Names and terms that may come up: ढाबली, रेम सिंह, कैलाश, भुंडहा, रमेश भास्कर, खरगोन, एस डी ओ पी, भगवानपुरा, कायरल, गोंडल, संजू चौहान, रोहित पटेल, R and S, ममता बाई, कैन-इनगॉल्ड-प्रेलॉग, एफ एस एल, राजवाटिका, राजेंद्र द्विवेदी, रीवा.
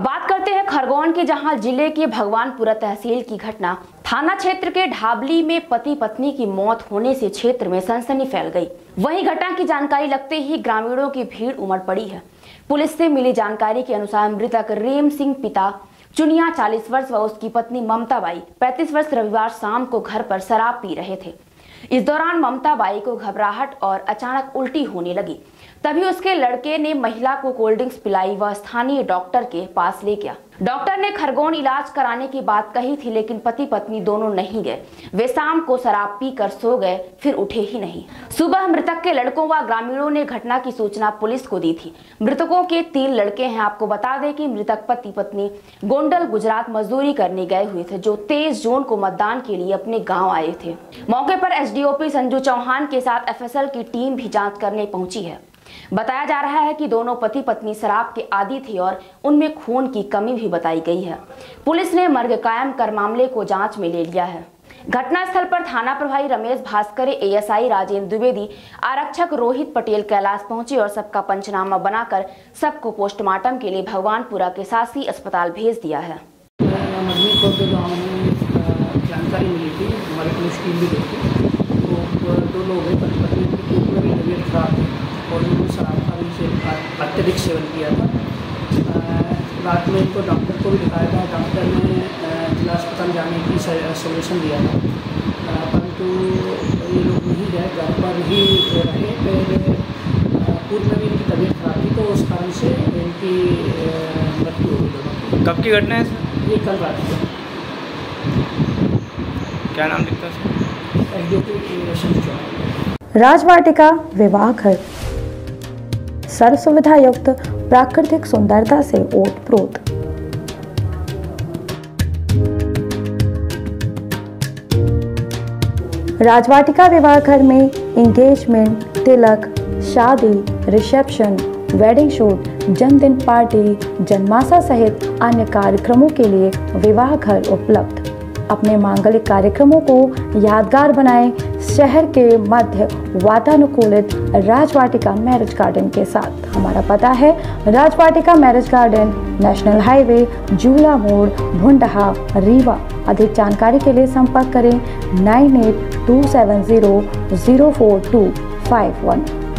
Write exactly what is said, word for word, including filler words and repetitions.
अब बात करते हैं खरगोन के, जहां जिले के भगवानपुरा तहसील की घटना। थाना क्षेत्र के ढाबली में पति पत्नी की मौत होने से क्षेत्र में सनसनी फैल गई। वहीं घटना की जानकारी लगते ही ग्रामीणों की भीड़ उमड़ पड़ी है। पुलिस से मिली जानकारी के अनुसार मृतक रेम सिंह पिता चुनिया चालीस वर्ष व उसकी पत्नी ममता बाई पैंतीस वर्ष रविवार शाम को घर पर शराब पी रहे थे। इस दौरान ममता बाई को घबराहट और अचानक उल्टी होने लगी। तभी उसके लड़के ने महिला को कोल्ड ड्रिंक्स पिलाई व स्थानीय डॉक्टर के पास ले गया। डॉक्टर ने खरगोन इलाज कराने की बात कही थी, लेकिन पति पत्नी दोनों नहीं गए। वे शाम को शराब पीकर सो गए, फिर उठे ही नहीं। सुबह मृतक के लड़कों व ग्रामीणों ने घटना की सूचना पुलिस को दी थी। मृतकों के तीन लड़के हैं। आपको बता दें कि मृतक पति पत्नी गोंडल गुजरात मजदूरी करने गए हुए थे, जो तेईस जून को मतदान के लिए अपने गाँव आए थे। मौके पर एस डी ओ पी संजू चौहान के साथ एफ एस एल की टीम भी जाँच करने पहुँची है। बताया जा रहा है कि दोनों पति पत्नी शराब के आदी थे और उनमें खून की कमी भी बताई गई है। पुलिस ने मर्ग कायम कर मामले को जांच में ले लिया है। घटनास्थल पर थाना प्रभारी रमेश भास्कर, एएसआई राजेंद्र द्विवेदी, आरक्षक रोहित पटेल, कैलाश पहुंचे और सबका पंचनामा बनाकर सबको पोस्टमार्टम के लिए भगवानपुरा के शासी अस्पताल भेज दिया है। और उनको शराब का उनसे अत्यधिक सेवन किया था। रात में इनको डॉक्टर को भी दिखाया था। डॉक्टर ने जिला अस्पताल जाने की सजेशन दिया था, परंतु ये लोग नहीं गए, घर पर ही रहे। पूर्व में भी इनकी तबीयत खराब थी, तो उस कारण से इनकी मृत्यु हो गई। कब की घटना है सर? ये कल रात की। क्या नाम लिखता है सर? राजवाटिका विवाह घर सर्व सुविधा युक्त प्राकृतिक सुंदरता से ओतप्रोत। राजवाटिका विवाह घर में एंगेजमेंट, तिलक, शादी, रिसेप्शन, वेडिंग शूट, जन्मदिन पार्टी, जन्माशा सहित अन्य कार्यक्रमों के लिए विवाह घर उपलब्ध। अपने मांगलिक कार्यक्रमों को यादगार बनाएं शहर के मध्य वातानुकूलित राजवाटिका मैरिज गार्डन के साथ। हमारा पता है राजवाटिका marriage garden, national highway, Jula मोड़, भुंडहा, रीवा। अधिक जानकारी के लिए संपर्क करें nine eight two seven zero zero four two five one.